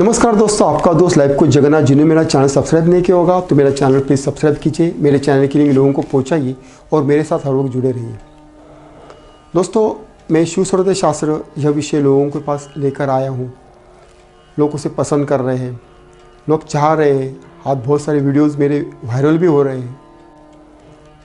नमस्कार दोस्तों, आपका दोस्त लाइव को जगन्नाथ। जिन्हें मेरा चैनल सब्सक्राइब नहीं किया होगा तो मेरा चैनल प्लीज़ सब्सक्राइब कीजिए, मेरे चैनल की लिंक लोगों को पहुंचाइए और मेरे साथ हर वक्त जुड़े रहिए। दोस्तों, मैं शिव स्वरोदय शास्त्र यह विषय लोगों के पास लेकर आया हूँ। लोग उसे पसंद कर रहे हैं, लोग चाह रहे हैं, आज बहुत सारे वीडियोज़ मेरे वायरल भी हो रहे हैं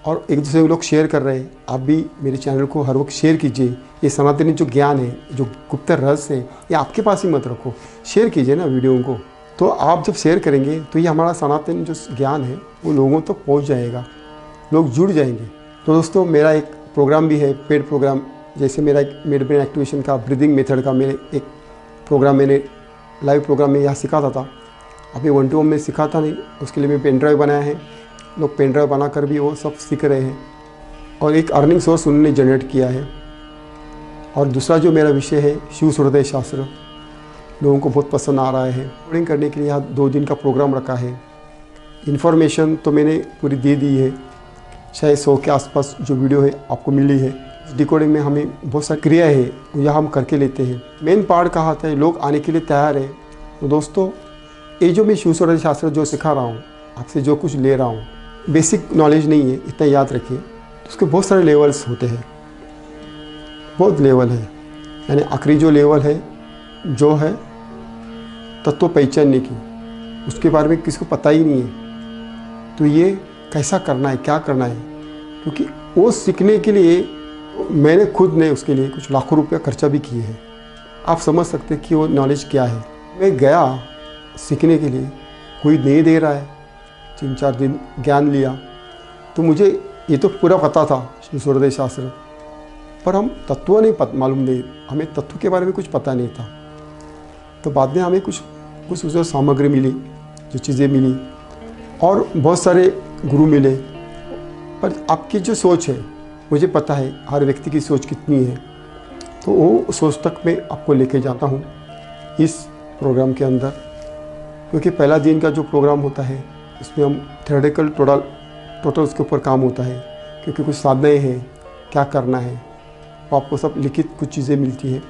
और एक दूसरे को लोग शेयर कर रहे हैं। आप भी मेरे चैनल को हर वक्त शेयर कीजिए। ये सनातनी जो ज्ञान है, जो गुप्त रहस्य है, ये आपके पास ही मत रखो, शेयर कीजिए ना वीडियो को। तो आप जब शेयर करेंगे तो ये हमारा सनातन जो ज्ञान है वो लोगों तक पहुंच जाएगा, लोग जुड़ जाएंगे। तो दोस्तों, मेरा एक प्रोग्राम भी है, पेड प्रोग्राम, जैसे मेरा एक मिड ब्रेन एक्टिवेशन का ब्रीदिंग मेथड का मेरे एक प्रोग्राम मैंने लाइव प्रोग्राम में यहाँ सिखाता था। अभी 1-to-1 में सिखाता नहीं, उसके लिए मैं पेन ड्राइव बनाया है। लोग पेन ड्राइव बना कर भी वो सब सीख रहे हैं और एक अर्निंग सोर्स उन्होंने जनरेट किया है। और दूसरा जो मेरा विषय है शिव स्वरोदय शास्त्र, लोगों को बहुत पसंद आ रहा है। रिकॉर्डिंग करने के लिए यहाँ 2 दिन का प्रोग्राम रखा है। इन्फॉर्मेशन तो मैंने पूरी दे दी है, 600 के आसपास जो वीडियो है आपको मिली है। डिकोडिंग में हमें बहुत सारी क्रिया है, यह हम करके लेते हैं। मेन पार्ट कहा था, लोग आने के लिए तैयार है। तो दोस्तों, ये जो मैं शिव स्वरोदय शास्त्र जो सिखा रहा हूँ, आपसे जो कुछ ले रहा हूँ, बेसिक नॉलेज नहीं है, इतना याद रखिए। तो उसके बहुत सारे लेवल्स होते हैं, बहुत लेवल है। यानी आखिरी जो लेवल है जो है तत्व पहचानने की, उसके बारे में किसी को पता ही नहीं है। तो ये कैसा करना है, क्या करना है, क्योंकि वो सीखने के लिए मैंने खुद ने उसके लिए कुछ लाखों रुपया खर्चा भी किए हैं। आप समझ सकते कि वो नॉलेज क्या है। मैं गया सीखने के लिए, कोई नहीं दे रहा है। 3-4 दिन ज्ञान लिया तो मुझे ये तो पूरा पता था शिव स्वरोदय शास्त्र, पर हम तत्व नहीं मालूम नहीं, हमें तत्व के बारे में कुछ पता नहीं था। तो बाद में हमें कुछ उसमें सामग्री मिली, जो चीज़ें मिली और बहुत सारे गुरु मिले। पर आपकी जो सोच है, मुझे पता है हर व्यक्ति की सोच कितनी है, तो वो सोच तक मैं आपको लेके जाता हूँ इस प्रोग्राम के अंदर। क्योंकि पहला दिन का जो प्रोग्राम होता है उसमें हम थ्योरेटिकल टोटल उसके ऊपर काम होता है, क्योंकि कुछ साधनाएँ हैं, क्या करना है, तो आपको सब लिखित कुछ चीज़ें मिलती है।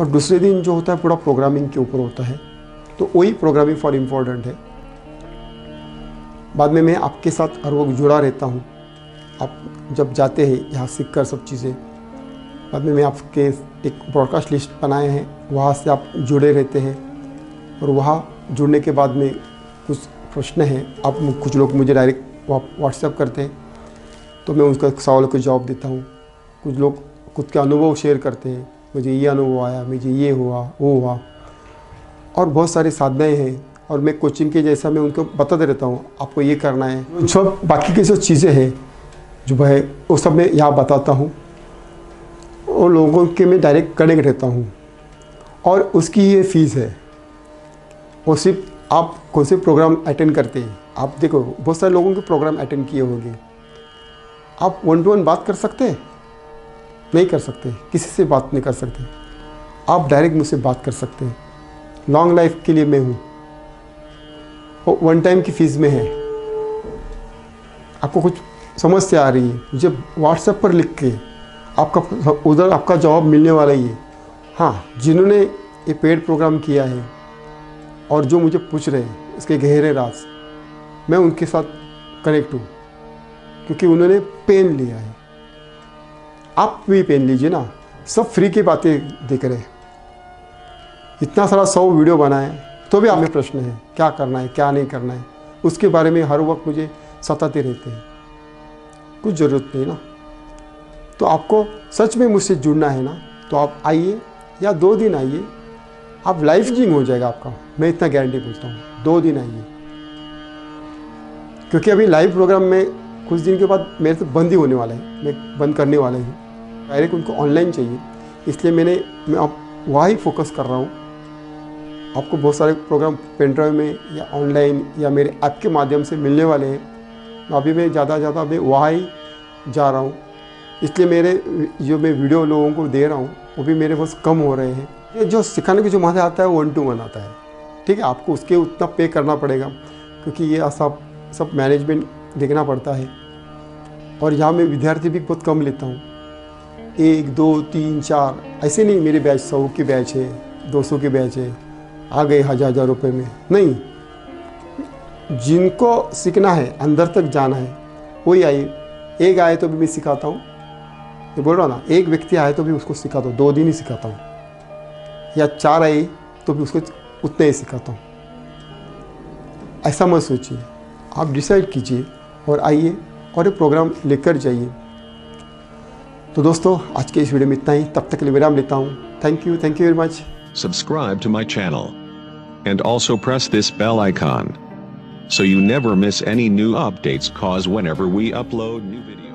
और दूसरे दिन जो होता है पूरा प्रोग्रामिंग के ऊपर होता है, तो वही प्रोग्रामिंग फॉर इम्पोर्टेंट है। बाद में मैं आपके साथ हर वक्त जुड़ा रहता हूँ। आप जब जाते हैं यहाँ सीख कर सब चीज़ें, बाद में मैं आपके एक ब्रॉडकास्ट लिस्ट बनाए हैं, वहाँ से आप जुड़े रहते हैं। और वहाँ जुड़ने के बाद में कुछ प्रश्न हैं, आप कुछ लोग मुझे डायरेक्ट व्हाट्सएप करते हैं तो मैं उनका सवाल को जवाब देता हूँ। कुछ लोग खुद के अनुभव शेयर करते हैं, मुझे ये अनुभव आया, मुझे ये हुआ, वो हुआ, और बहुत सारी साधनाएँ हैं। और मैं कोचिंग के जैसा मैं उनको बताते रहता हूँ, आपको ये करना है। सब बाकी की जो चीज़ें हैं जो भाई वो सब मैं यहाँ बताता हूँ, और लोगों के मैं डायरेक्ट कनेक्ट रहता हूँ। और उसकी ये फीस है, वो सिर्फ आप कौन से प्रोग्राम अटेंड करते हैं। आप देखो, बहुत सारे लोगों के प्रोग्राम अटेंड किए होंगे, आप 1-to-1 बात कर सकते हैं? नहीं कर सकते, किसी से बात नहीं कर सकते। आप डायरेक्ट मुझसे बात कर सकते हैं। लॉन्ग लाइफ के लिए मैं हूँ, वो 1 टाइम की फ़ीस में है। आपको कुछ समझ से आ रही है, मुझे व्हाट्सएप पर लिख के आपका उधर आपका जवाब मिलने वाला ही है। हाँ, जिन्होंने ये पेड प्रोग्राम किया है और जो मुझे पूछ रहे हैं इसके गहरे राज, मैं उनके साथ कनेक्ट हूँ, क्योंकि उन्होंने पेन लिया है। आप भी पेन लीजिए ना, सब फ्री की बातें देख रहे हैं। इतना सारा 100 वीडियो बनाए तो भी हमें प्रश्न है, क्या करना है, क्या नहीं करना है, उसके बारे में हर वक्त मुझे सताते रहते हैं। कुछ ज़रूरत नहीं ना। तो आपको सच में मुझसे जुड़ना है ना, तो आप आइए या 2 दिन आइए, आप लाइफ चेंजिंग हो जाएगा आपका, मैं इतना गारंटी बोलता हूँ। 2 दिन आइए, क्योंकि अभी लाइव प्रोग्राम में कुछ दिन के बाद मेरे से बंद ही होने वाला है, मैं बंद करने वाला हूँ। डायरेक्ट उनको ऑनलाइन चाहिए, इसलिए मैं आप वहाँ ही फोकस कर रहा हूँ। आपको बहुत सारे प्रोग्राम पेन ड्राइव में या ऑनलाइन या मेरे ऐप के माध्यम से मिलने वाले हैं। अभी मैं ज़्यादा अभी वहाँ ही जा रहा हूँ, इसलिए मेरे जो मैं वीडियो लोगों को दे रहा हूँ वो भी मेरे पास कम हो रहे हैं। ये जो सिखाने के जो मज़ा आता है 1-to-1 आता है, ठीक है। आपको उसके उतना पे करना पड़ेगा, क्योंकि ये सब मैनेजमेंट देखना पड़ता है। और यहाँ मैं विद्यार्थी भी बहुत कम लेता हूँ, 1, 2, 3, 4 ऐसे नहीं। मेरे बैच 100 के बैच है, 200 के बैच है, आ गए हजार रुपए में। नहीं, जिनको सीखना है, अंदर तक जाना है, वही आए। एक आए तो भी मैं सिखाता हूँ, ये बोल रहा हूँ ना, एक व्यक्ति आए तो भी उसको सिखाता हूँ, 2 दिन ही सिखाता हूँ, या 4 आए तो भी उसको उतने ही सिखाता हूँ। ऐसा मत सोचिए, आप डिसाइड कीजिए और आइए और ये प्रोग्राम लेकर जाइए। तो दोस्तों, आज के इस वीडियो में इतना ही, तब तक के लिए विराम लेता हूँ। Thank you very much. Subscribe to my channel and also press this bell icon so you never miss any new updates, cause whenever we upload new videos